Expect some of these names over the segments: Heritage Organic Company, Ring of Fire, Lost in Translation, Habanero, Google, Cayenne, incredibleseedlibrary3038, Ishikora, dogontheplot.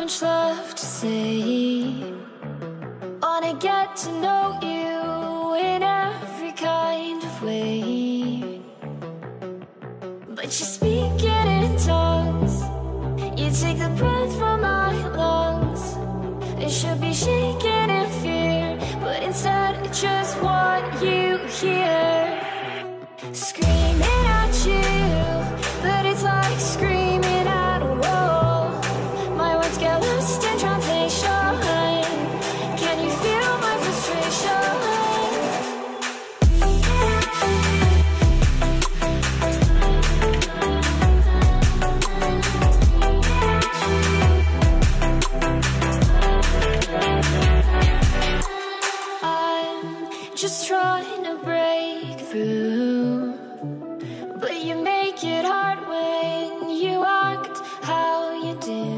much left to say. Wanna get to know you in every kind of way, but you speak it in tongues. You take the breath from my lungs. It should be shaking in fear, but instead I just want you here. Screaming at you, but it's like screaming at a wall. My words get lost in translation. Can you feel my frustration? Just trying to break through, but you make it hard when you act how you do.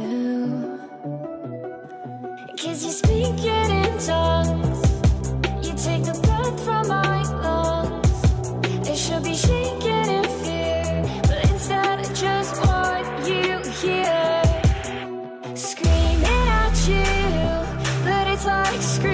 'Cause you speak it in tongues. You take the breath from my lungs. It should be shaking in fear, but instead I just want you here. Screaming at you, but it's like screaming.